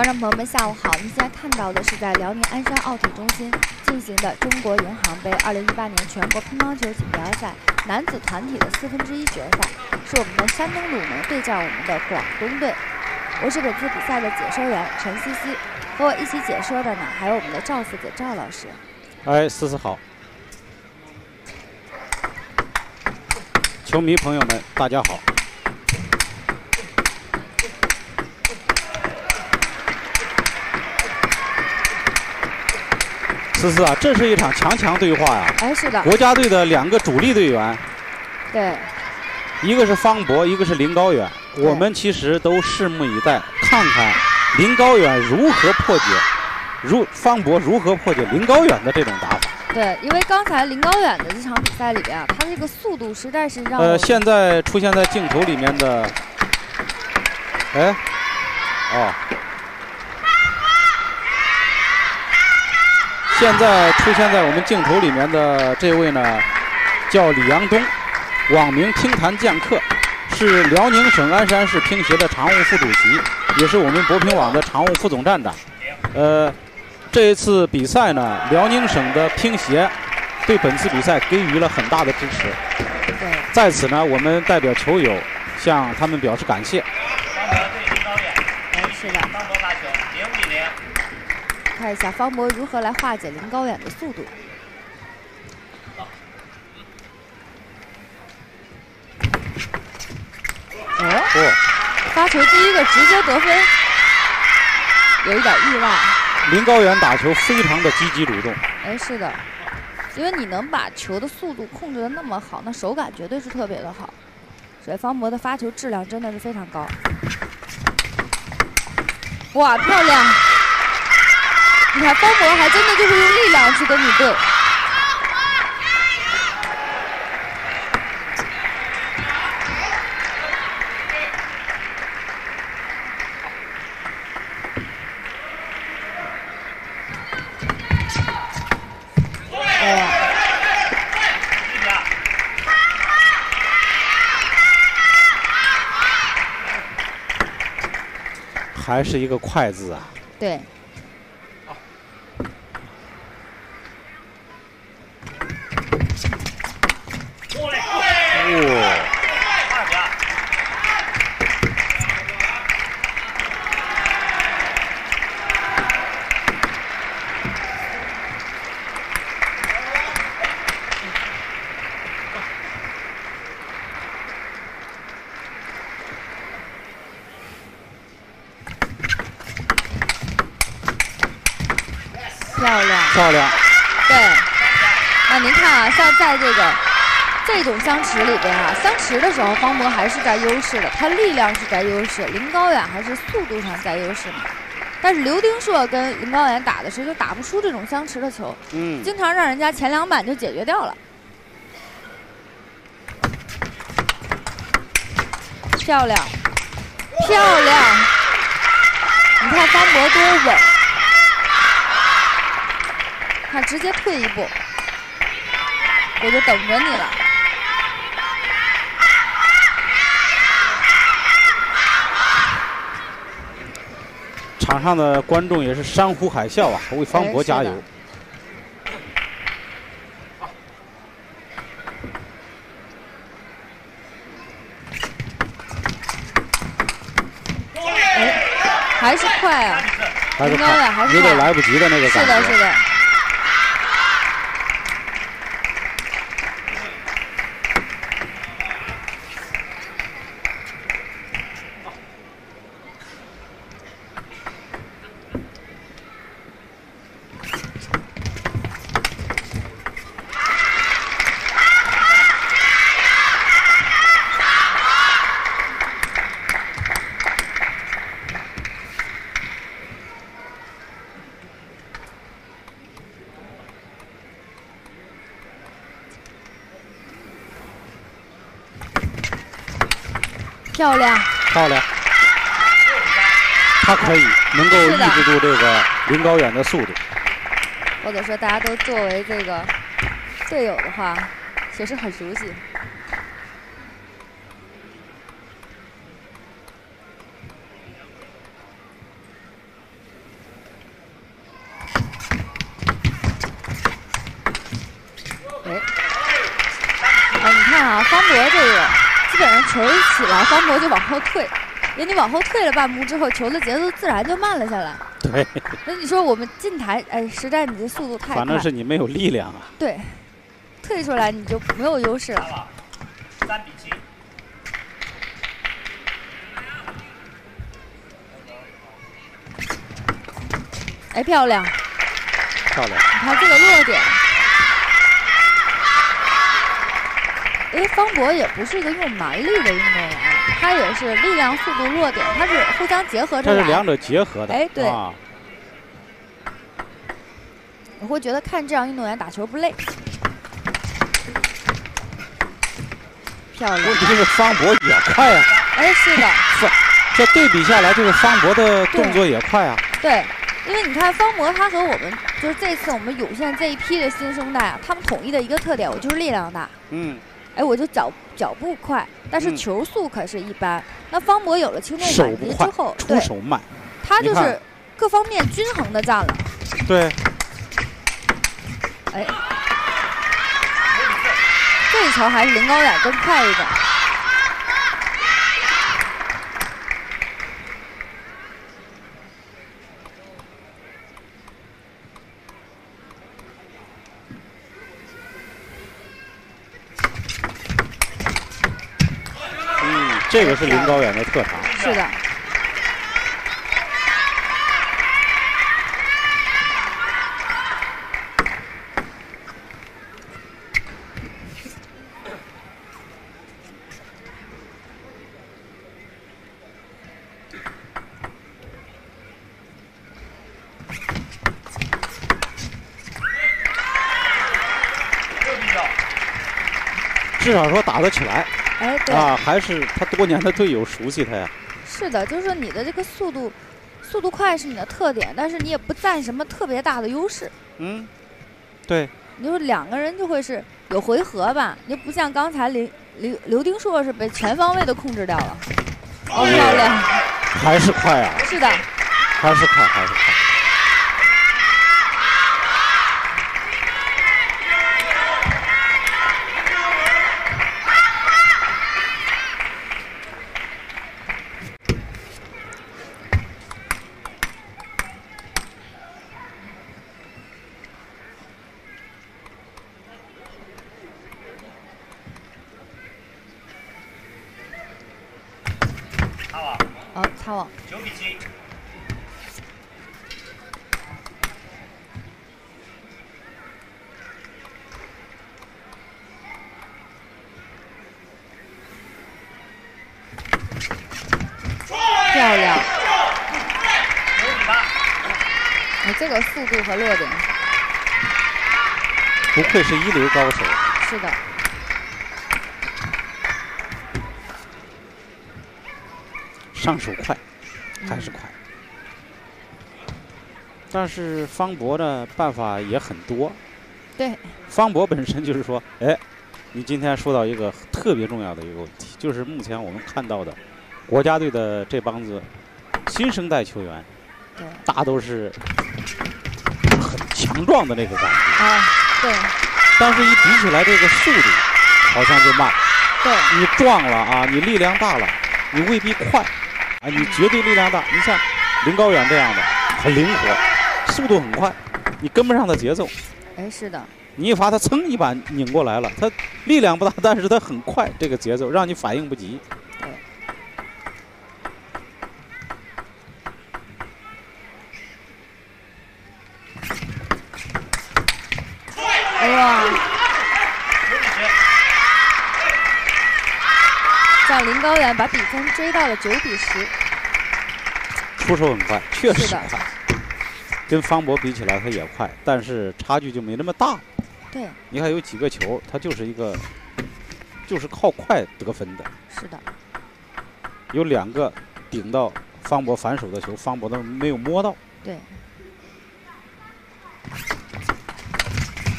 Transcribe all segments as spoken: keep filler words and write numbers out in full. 观众朋友们，下午好！您现在看到的是在辽宁鞍山奥体中心进行的中国银行杯二零一八年全国乒乓球锦标赛男子团体的四分之一决赛，是我们的山东鲁能对战我们的广东队。我是本次比赛的解说员陈茜茜，和我一起解说的呢还有我们的赵四姐赵老师。哎，思思好！球迷朋友们，大家好！ 思思啊，这是一场强强对话呀、啊！哎，是的，国家队的两个主力队员，对，一个是方博，一个是林高远。我们其实都拭目以待，看看林高远如何破解，如方博如何破解林高远的这种打法。对，因为刚才林高远的这场比赛里边啊，他的这个速度实在是让……呃，现在出现在镜头里面的，哎，哦。 现在出现在我们镜头里面的这位呢，叫李阳东，网名乒坛剑客，是辽宁省鞍山市乒协的常务副主席，也是我们博乒网的常务副总站长。呃，这一次比赛呢，辽宁省的乒协对本次比赛给予了很大的支持。在此呢，我们代表球友向他们表示感谢。是的。 看一下方博如何来化解林高远的速度。哦，发球第一个直接得分，有一点意外。林高远打球非常的积极主动。哎，是的，因为你能把球的速度控制的那么好，那手感绝对是特别的好。所以方博的发球质量真的是非常高。哇，漂亮！ 你看，方博还真的就是用力量去跟你对。哎，还是一个快字啊。对。 漂亮，漂亮。对，那您看啊，像在这个这种相持里边啊，相持的时候，方博还是占优势的，他力量是占优势，林高远还是速度上占优势嘛。但是刘丁硕跟林高远打的时候就打不出这种相持的球，嗯，经常让人家前两板就解决掉了。漂亮，漂亮！你看方博多稳。 看，直接退一步，我就等着你了。场上的观众也是山呼海啸啊，为方博加油！哎，还是快啊！还是快，有点来不及的那个感觉。是的，是的。 漂亮，漂亮，他可以能够抑制住这个林高远的速度，或者说大家都作为这个队友的话，也是很熟悉。球一起来，方博就往后退。人家往后退了半步之后，球的节奏自然就慢了下来。对。那你说我们进台，哎，实在你这速度太快。反正是你没有力量啊。对，退出来你就没有优势了。三比七。 哎，漂亮！漂亮！你看这个落点，哎，方博也不是一个用蛮力的运动员，他也是力量、速度、落点，他是互相结合着来。他是两者结合的。哎，对。啊、我会觉得看这样运动员打球不累。漂亮！问题是方博也快啊。哎，是的。是，这对比下来，这个方博的动作也快啊。对。对 因为你看方博，他和我们就是这次我们涌现这一批的新生代啊，他们统一的一个特点，我就是力量大。嗯。哎，我就脚脚步快，但是球速可是一般。嗯、那方博有了轻重缓急之后，出手慢，他就是各方面均衡的占了。对。哎，这一球还是零高点更快一点。 这个是林高远的特长。是的。至少说打得起来。 哎，对啊，还是他多年的队友熟悉他呀。是的，就是说你的这个速度，速度快是你的特点，但是你也不占什么特别大的优势。嗯，对。你就两个人就会是有回合吧，你不像刚才刘刘刘丁硕是被全方位的控制掉了。哦，漂亮。还是快啊。是的。还是快，还是快。 速度和落点，不愧是一流高手。是的。上手快，还是快。嗯、但是方博的办法也很多。对。方博本身就是说，哎，你今天说到一个特别重要的一个问题，就是目前我们看到的国家队的这帮子新生代球员，大都是。 强壮的那个感觉啊，对。但是，一比起来，这个速度好像就慢。对。你壮了啊，你力量大了，你未必快啊，你绝对力量大。你像林高远这样的，很灵活，速度很快，你跟不上他节奏。哎，是的。你一罚他，噌一把拧过来了。他力量不大，但是他很快，这个节奏让你反应不及。 让林高远把比分追到了九比十，出手很快，确实快。跟方博比起来，他也快，但是差距就没那么大。对，你看有几个球，他就是一个，就是靠快得分的。是的。有两个顶到方博反手的球，方博都没有摸到。对。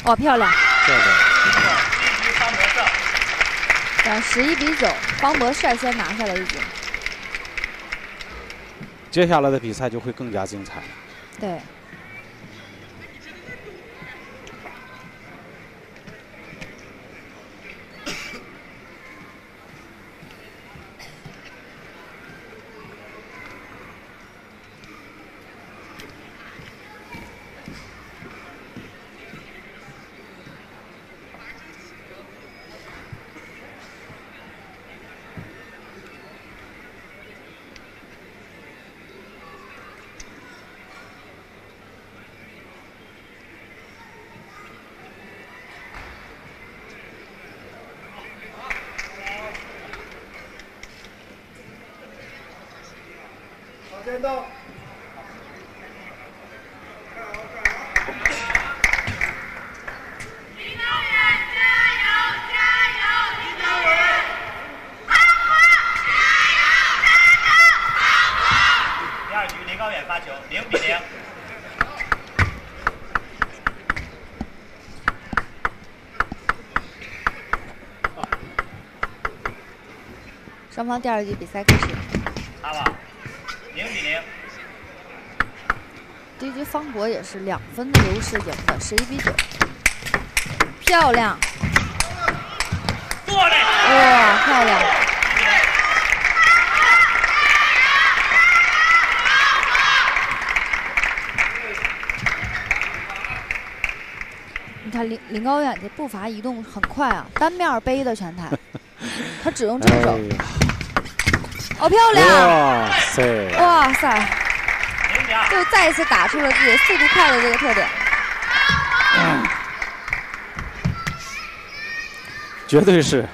哇，漂亮！漂亮。 十一比九，方博率先拿下了一局。接下来的比赛就会更加精彩了。对。往前动。 双方第二局比赛开始。好吧，零比零。第一局方国也是两分的流失赢的，十一比九，漂亮！过来！哇，漂亮！你看林林高远这步伐移动很快啊，单面背的全台，他只用这手。哎 好、哦、漂亮！哇塞！哇塞！又再一次打出了自己速度快的这个特点、嗯，绝对是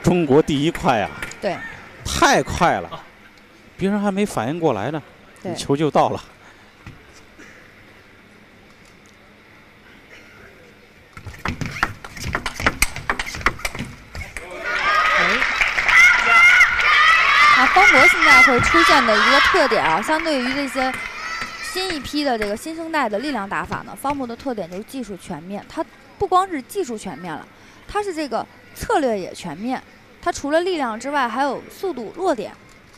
中国第一快啊！对，太快了，别人还没反应过来呢，你球就到了。会出现的一个特点啊，相对于这些新一批的这个新生代的力量打法呢，方博的特点就是技术全面。它不光是技术全面了，它是这个策略也全面。它除了力量之外，还有速度、落点，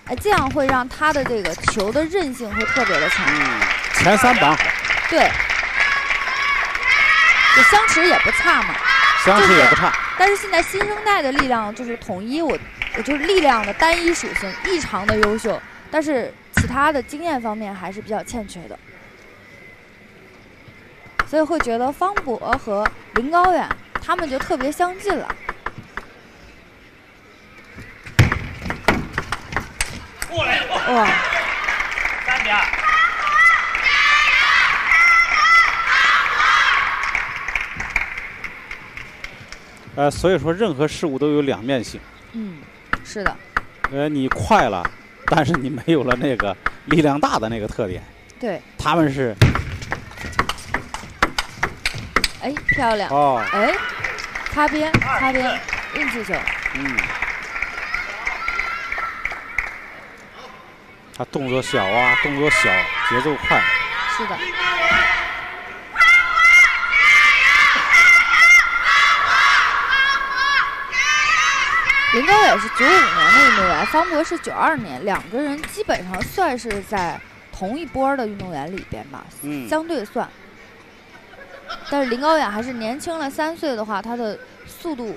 哎，这样会让他的这个球的韧性会特别的强。前三榜。对。这相持也不差嘛。相持也不差。但是现在新生代的力量就是统一我。 也就是力量的单一属性异常的优秀，但是其他的经验方面还是比较欠缺的，所以会觉得方博和林高远他们就特别相近了。过来！哇！三点。呃，所以说任何事物都有两面性。嗯。 是的，呃，你快了，但是你没有了那个力量大的那个特点。对，他们是，哎，漂亮哦，哎，擦边，擦边，运气球。嗯，他动作小啊，动作小，节奏快。是的。 林高远是九五年的运动员，方博是九二年，两个人基本上算是在同一波的运动员里边吧，嗯、相对算。但是林高远还是年轻了三岁的话，他的速度，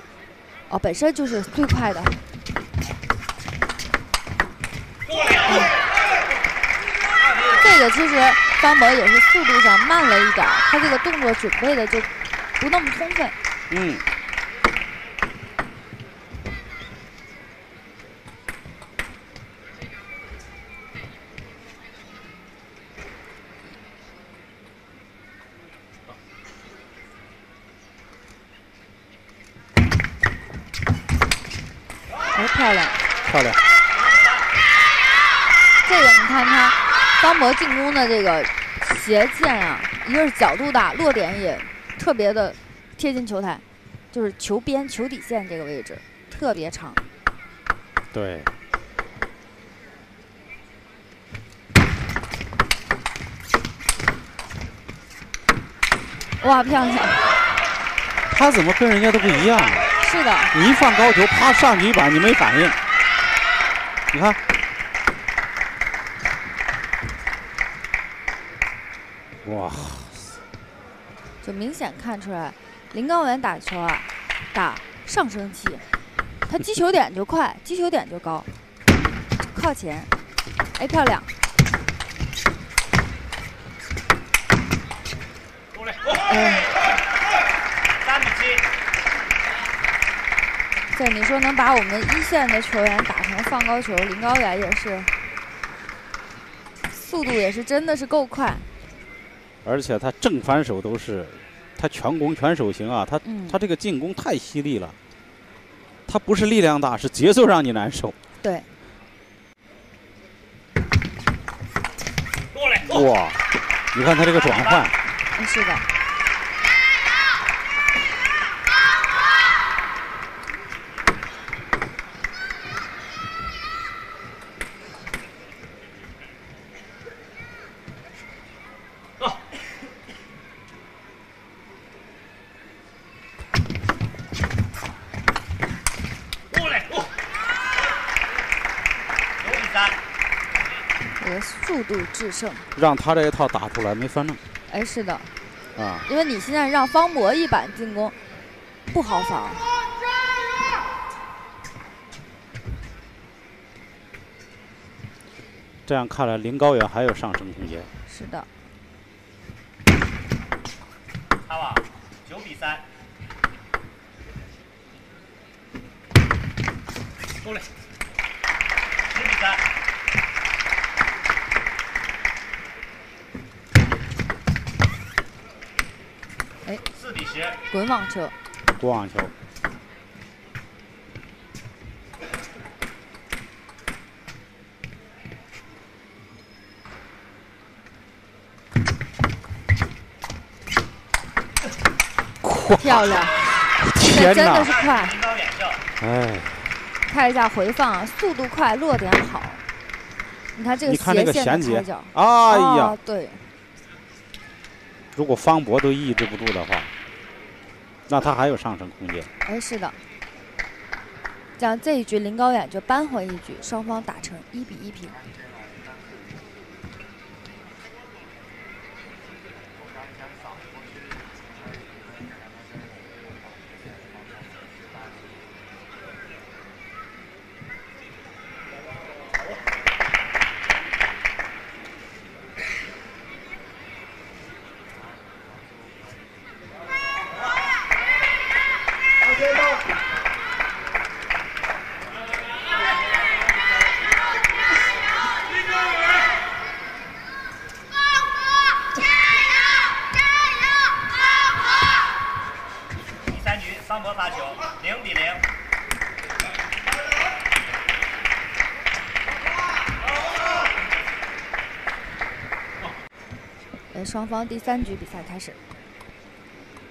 哦，本身就是最快的。嗯、这个其实方博也是速度上慢了一点，他这个动作准备的就不那么充分。嗯。 漂亮，漂亮！这个你看他方博进攻的这个斜线啊，一个是角度大，落点也特别的贴近球台，就是球边、球底线这个位置特别长。对。哇，漂亮！他怎么跟人家都不一样啊？ 是的，你一放高球，啪上去一板，你没反应。你看，哇，就明显看出来，林高远打球啊，打上升期，他击球点就快，击球点就高，靠前，哎，漂亮。过来，三比七。 对，你说能把我们一线的球员打成放高球，林高远也是，速度也是真的是够快。而且他正反手都是，他全攻全手型啊，他、嗯、他这个进攻太犀利了，他不是力量大，是节奏让你难受。对。哇，你看他这个转换。是的。哦、过来，过、哦。有比赛。 速度制胜，让他这一套打出来没翻正。哎，是的，啊，因为你现在让方博一板进攻，不好防。这样看来，林高远还有上升空间。是的。擦网，九比三。过来，十比三。 哎，四比十，滚网球，滚网球，漂亮，这真的是快，哎，看一下回放、啊，速度快，落点好，你看这个斜线的开角，哎呀、啊，对。 如果方博都抑制不住的话，那他还有上升空间。哎，是的，这样这一局林高远就扳回一局，双方打成一比一平。双方第三局比赛开始，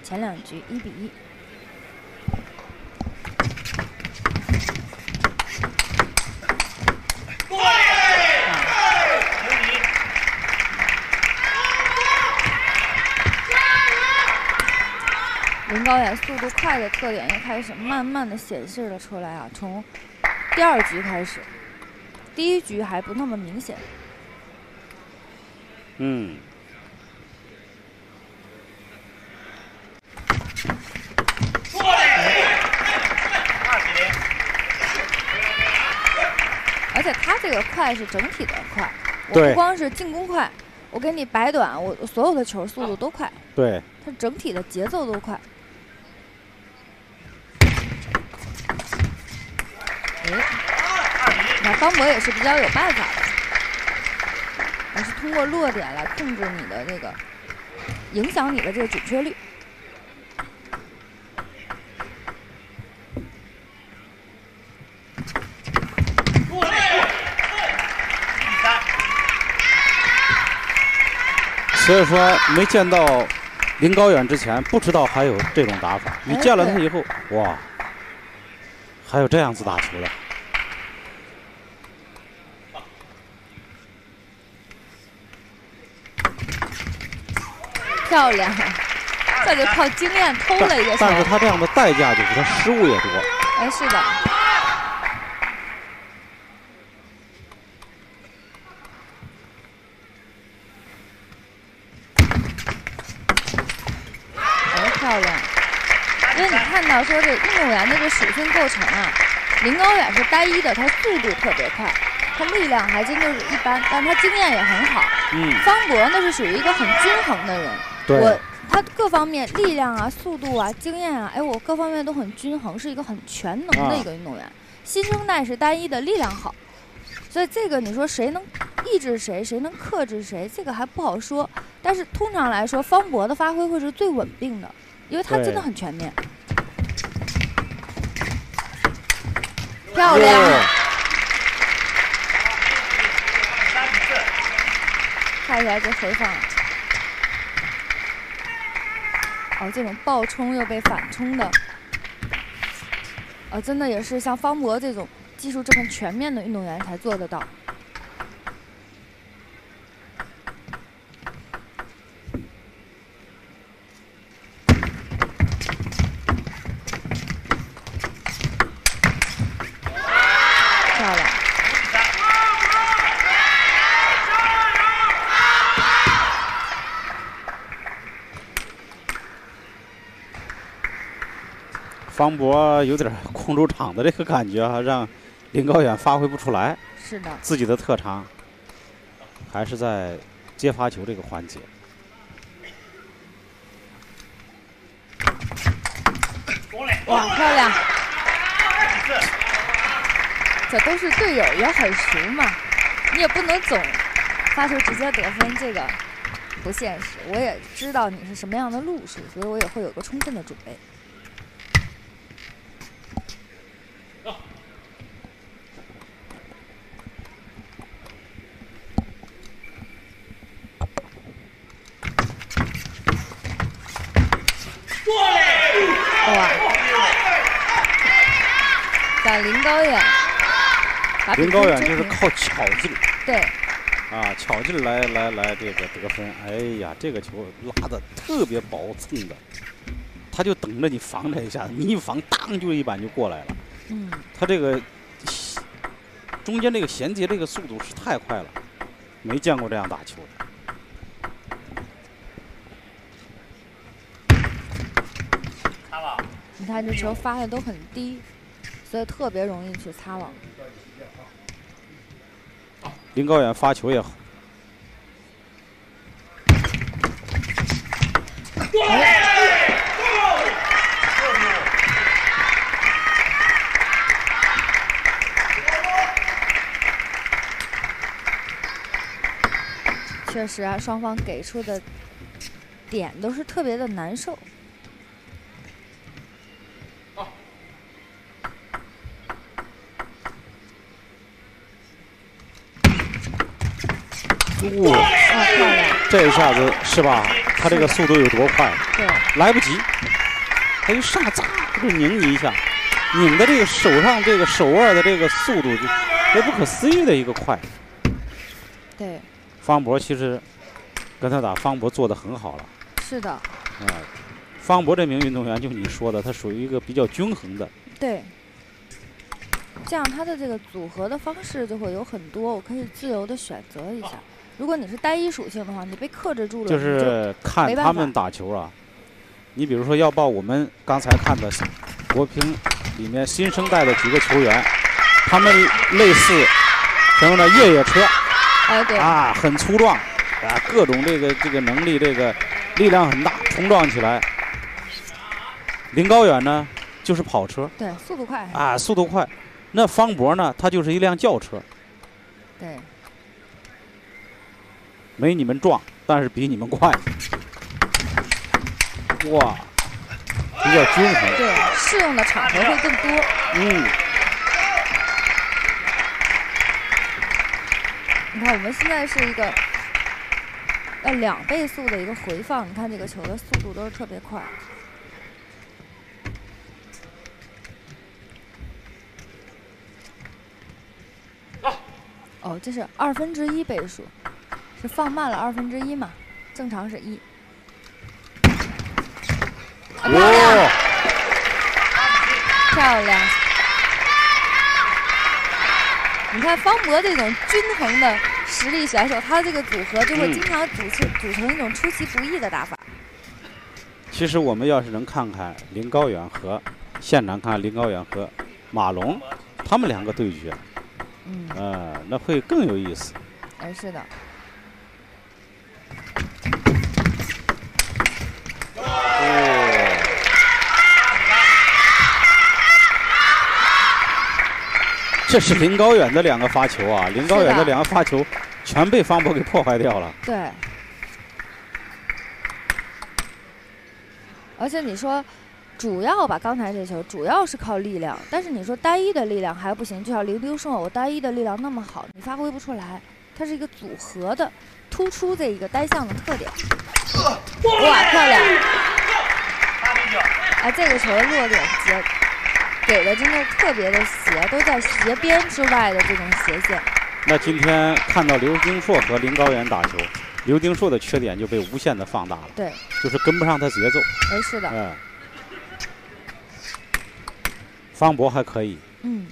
前两局一比一。对，赢你！林高远速度快的特点又开始慢慢的显示了出来啊，从第二局开始，第一局还不那么明显。嗯。 而且他这个快是整体的快，我不光是进攻快，我给你摆短，我所有的球速度都快。对，他整体的节奏都快。哎，那方博也是比较有办法的，我是通过落点来控制你的这个，影响你的这个准确率。 所以说，没见到林高远之前，不知道还有这种打法。你见了他以后，哇，还有这样子打球的。漂亮，这就靠经验偷了一个球。但是他这样的代价就是他失误也多。哎，是的。 说这运动员的这属性构成啊，林高远是单一的，他速度特别快，他力量还真就是一般，但他经验也很好。嗯，方博呢是属于一个很均衡的人，我他各方面力量啊、速度啊、经验啊，哎，我各方面都很均衡，是一个很全能的一个运动员。啊、新生代是单一的，力量好，所以这个你说谁能抑制谁，谁能克制谁，这个还不好说。但是通常来说，方博的发挥会是最稳定的，因为他真的很全面。 漂亮！看一下这回放。哦，这种爆冲又被反冲的，呃、哦，真的也是像方博这种技术这么全面的运动员才做得到。 方博有点空中场的这个感觉啊，让林高远发挥不出来。是的，自己的特长还是在接发球这个环节。哇，漂亮！这都是队友也很熟嘛，你也不能总发球直接得分，这个不现实。我也知道你是什么样的路数，所以我也会有个充分的准备。 林高远，林高远就是靠巧劲，对，啊，巧劲来来来这个得分。哎呀，这个球拉的特别薄蹭的，他就等着你防他一下，你一防，当就一板就过来了。嗯，他这个中间这个衔接这个速度是太快了，没见过这样打球的。 你看这球发的都很低，所以特别容易去擦网。林高远发球也好，哎、确实啊，双方给出的点都是特别的难受。 哇、哦，漂亮！这一下子是吧？他这个速度有多快？对，来不及，他一上砸就拧你一下，拧的这个手上这个手腕的这个速度，就也不可思议的一个快。对，方博其实跟他打，方博做的很好了。是的。啊、嗯，方博这名运动员，就你说的，他属于一个比较均衡的。对。 这样他的这个组合的方式就会有很多，我可以自由的选择一下。如果你是单一属性的话，你被克制住了，就是看他们打球啊。你比如说，要报我们刚才看的国乒里面新生代的几个球员，他们类似什么呢？越野车，哎对，啊，很粗壮，啊，各种这个这个能力，这个力量很大，冲撞起来。林高远呢，就是跑车，对，速度快啊，速度快。 那方博呢？他就是一辆轿车，对，没你们壮，但是比你们快。哇，比较均衡。对，适用的场合会更多。嗯。你看，我们现在是一个要两倍速的一个回放，你看这个球的速度都是特别快。 哦，这是二分之一倍数，是放慢了二分之一嘛？正常是一。啊、漂亮，哦、漂亮！你看方博这种均衡的实力选手，他这个组合就会经常组成、嗯、组成一种出其不意的打法。其实我们要是能看看林高远和现场看林高远和马龙他们两个对决。 嗯，呃，那会更有意思。哎，是的。哦。这是林高远的两个发球啊！林高远的两个发球全被方博给破坏掉了。对。而且你说。 主要吧，刚才这球主要是靠力量，但是你说单一的力量还不行，就像林冰硕，我单一的力量那么好，你发挥不出来。它是一个组合的，突出这一个单项的特点。哇，漂亮！哎，这个球的落点截给的真的特别的斜，都在斜边之外的这种斜线。那今天看到刘丁硕和林高远打球，刘丁硕的缺点就被无限的放大了，对，就是跟不上他节奏。哎，是的。嗯。方博还可以。嗯。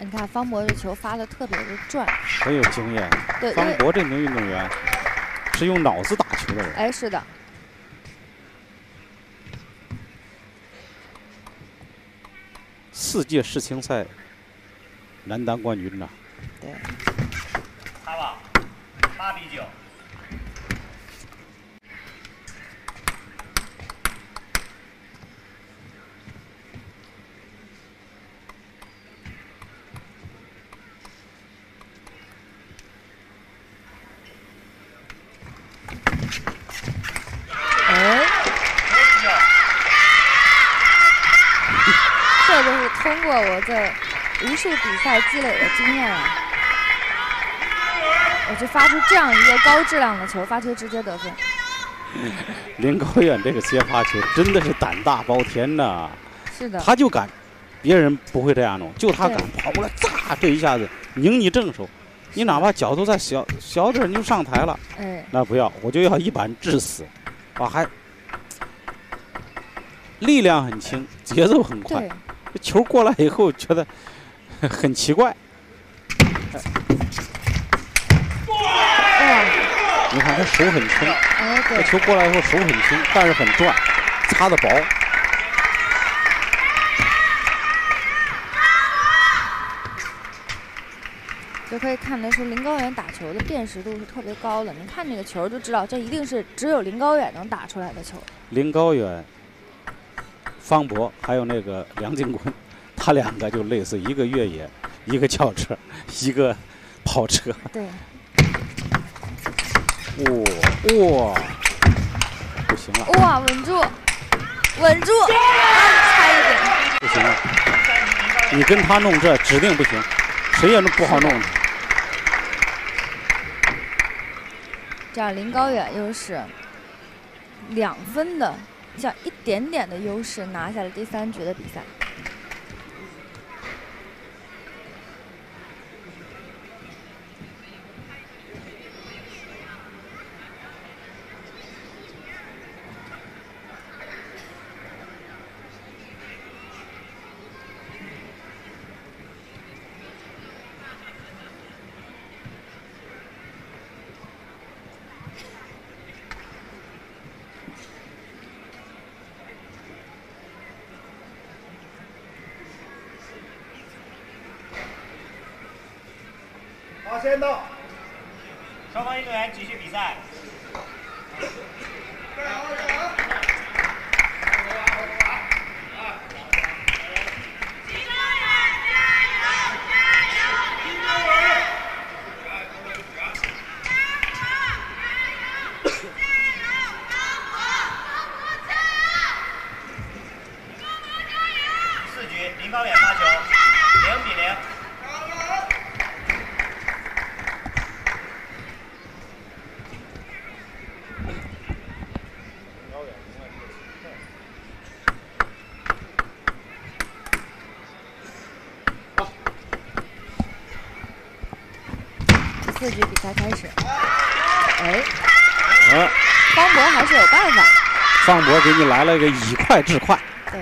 你看方博这球发的特别的转，很有经验。对，方博这名运动员是用脑子打球的人。哎，是的。四届世青赛男单冠军呐。对。哈瓦，八比九。 我这无数比赛积累的经验啊，我就发出这样一个高质量的球，发球直接得分。嗯、林高远这个接发球真的是胆大包天呐！是的，他就敢，别人不会这样弄，就他敢跑过来，炸这一下子拧你正手，你哪怕角度再小小点，你就上台了。哎，那不要，我就要一板致死，啊还力量很轻，节奏很快。 这球过来以后，觉得很奇怪。哎，你看他手很轻，这球过来以后手很轻，但是很转，擦的薄。就可以看得出林高远打球的辨识度是特别高的。你看这个球就知道，这一定是只有林高远能打出来的球。林高远。 方博还有那个梁靖昆，他两个就类似，一个越野，一个轿车，一个跑车。对。哇哇！不行了。哇，稳住，稳住，差一点。不行了，你跟他弄这指定不行，谁也不好弄。这样林高远又是两分的。 像一点点的优势拿下了第三局的比赛。发现到，双方运动员继续比赛。四局，林高远发球，零比零。 这局比赛开始，哎，哎方博还是有办法。方博给你来了一个以快制快。对。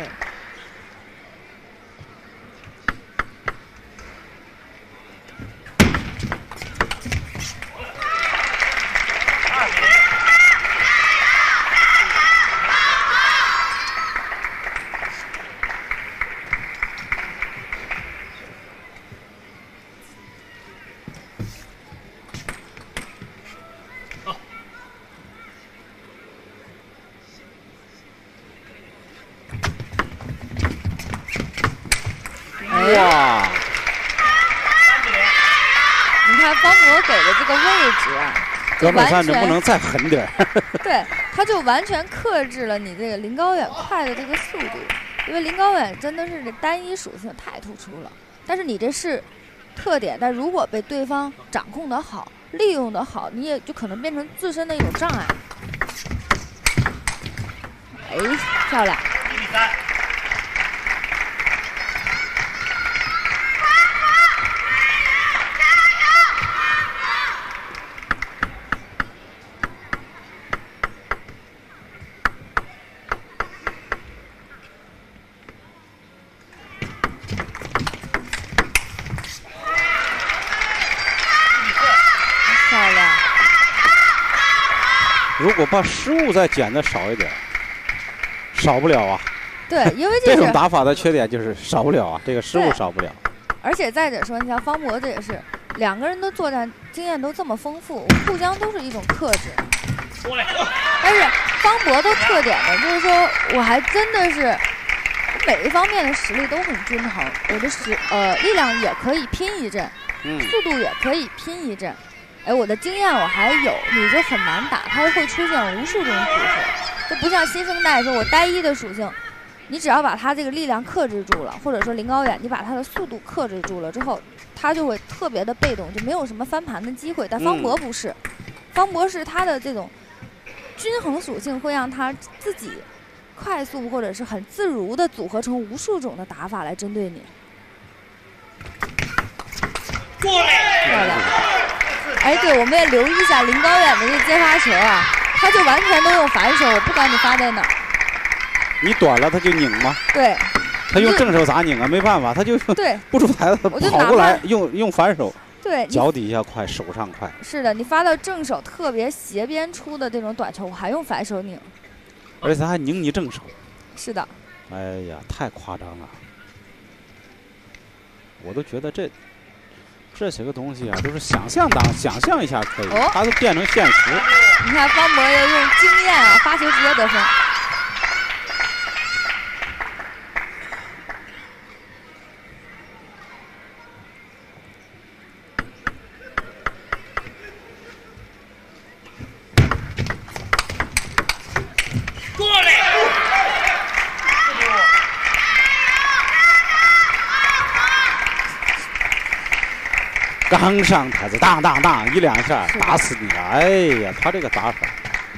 方博给的这个位置，隔板扇子不能再狠点儿。对，他就完全克制了你这个林高远快的这个速度，因为林高远真的是这单一属性太突出了。但是你这是特点，但如果被对方掌控的好、利用的好，你也就可能变成自身的一种障碍。哎，漂亮！第三。漂亮！如果把失误再减的少一点。 少不了啊，对，因为这种打法的缺点就是少不了啊，这个失误少不了。而且再者说，你像方博，这也是两个人的作战经验都这么丰富，互相都是一种克制。但是方博的特点呢，就是说我还真的是每一方面的实力都很均衡，我的实呃力量也可以拼一阵，嗯，速度也可以拼一阵，哎，我的经验我还有，你就很难打，它会出现无数种组合。 这不像新生代说，我单一的属性，你只要把他这个力量克制住了，或者说林高远，你把他的速度克制住了之后，他就会特别的被动，就没有什么翻盘的机会。但方博不是，嗯、方博是他的这种均衡属性会让他自己快速或者是很自如的组合成无数种的打法来针对你。过来，漂亮！哎，对，我们也留意一下林高远的这接发球啊。 他就完全都用反手，我不管你发在哪儿，你短了他就拧吗？对，他用正手咋拧啊？没办法，他就对不出台子跑过来，用用反手，对，脚底下快，手上快。是的，你发到正手特别斜边出的这种短球，我还用反手拧，而且他还拧你正手。是的。哎呀，太夸张了，我都觉得这这些个东西啊，都是想象当想象一下可以，它都变成现实。 你看方博也用经验啊，发球直接得分。过来！刚上台子，当当当，一两下打死你了！哎呀，他这个打法，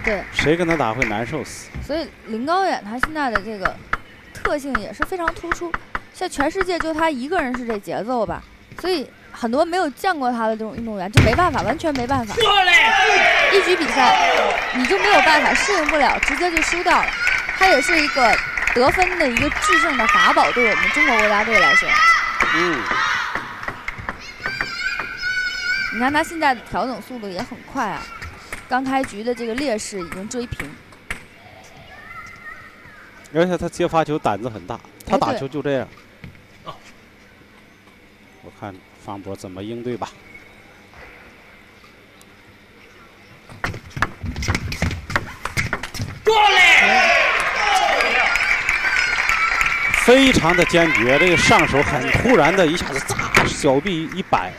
对，谁跟他打会难受死。所以林高远他现在的这个特性也是非常突出，现在全世界就他一个人是这节奏吧，所以很多没有见过他的这种运动员就没办法，完全没办法。一局比赛你就没有办法适应不了，直接就输掉了。他也是一个得分的一个制胜的法宝，对我们中国国家队来说。嗯。 你看他现在的调整速度也很快啊，刚开局的这个劣势已经追平。而且他接发球胆子很大，他打球就这样。哎、我看方博怎么应对吧。过来！非常的坚决，这个上手很突然的，一下子砸，小臂一摆，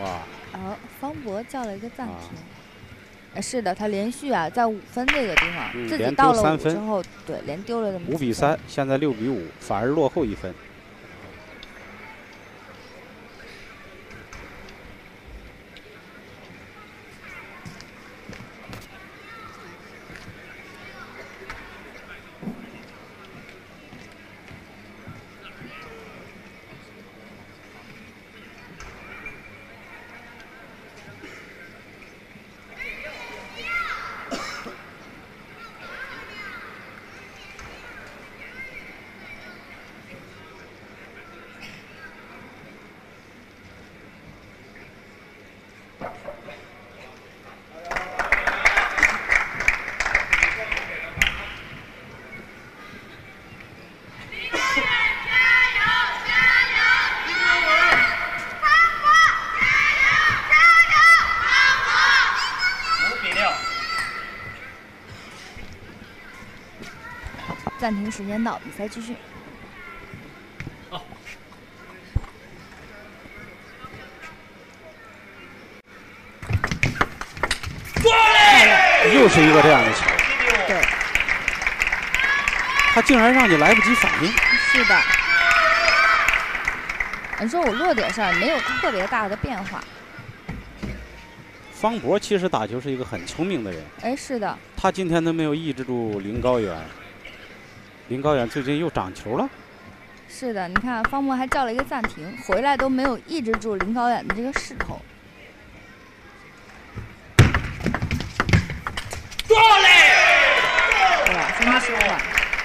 哇！ 好、哦，方博叫了一个暂停。哎、啊，是的，他连续啊，在五分这个地方，嗯、自己到了五之后，对，连丢了这么五比三，现在六比五，反而落后一分。暂停时间到，比赛继续。哦、又是一个这样的球，对，他竟然让你来不及反应。是的。你说我落点上没有特别大的变化。方博其实打球是一个很聪明的人，哎，是的。他今天都没有抑制住林高远，林高远最近又长球了。是的，你看方博还叫了一个暂停，回来都没有抑制住林高远的这个势头。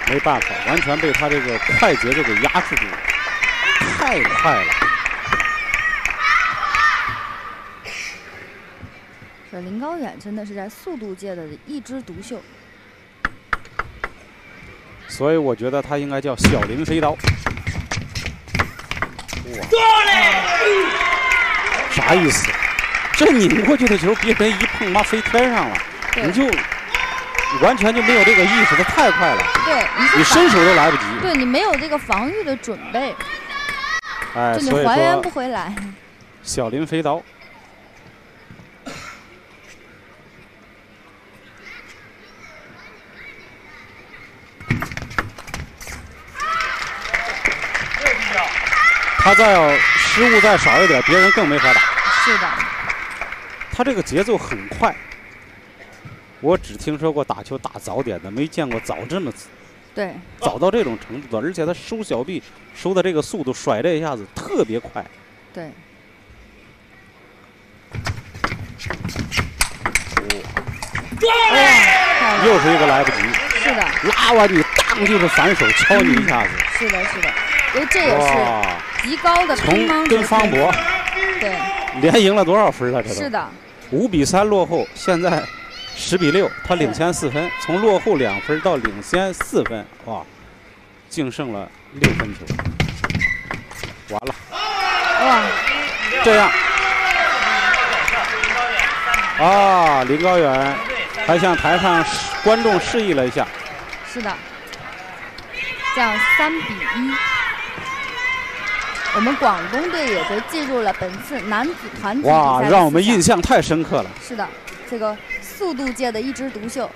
没办法，完全被他这个快节奏给压制住了，太快了。这林高远真的是在速度界的一枝独秀。所以我觉得他应该叫小林飞刀。哇！啥意思？这拧过去的球，别人一碰，妈飞天上了，你就。 完全就没有这个意识，他太快了。对，你, 你伸手都来不及。对你没有这个防御的准备，哎，就你还原不回来。小林飞刀，他再要失误再少一点，别人更没法打。是的，他这个节奏很快。 我只听说过打球打早点的，没见过早这么，对，早到这种程度的，而且他收小臂收的这个速度，甩这一下子特别快。对。哇！又是一个来不及。是的。拉完你，当就是反手敲你一下子。是的，是的，因为这也是极高的乒乓球。跟方博。对。连赢了多少分了？这都。是的。五比三落后，现在。 十比六，他领先四分，从落后两分到领先四分，哇，净胜了六分球，完了，哇，这样，啊，林高远还向台上观众示意了一下，是的，这样三比一，我们广东队也就进入了本次男子团体比赛。哇，让我们印象太深刻了。是的，这个。 速度界的一枝独秀，